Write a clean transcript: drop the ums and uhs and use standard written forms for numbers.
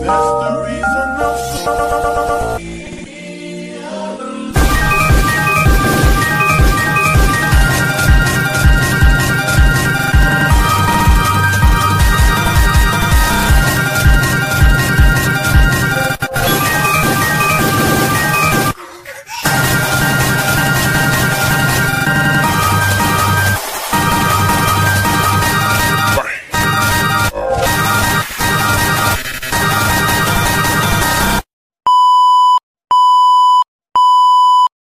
That's the reason I'm so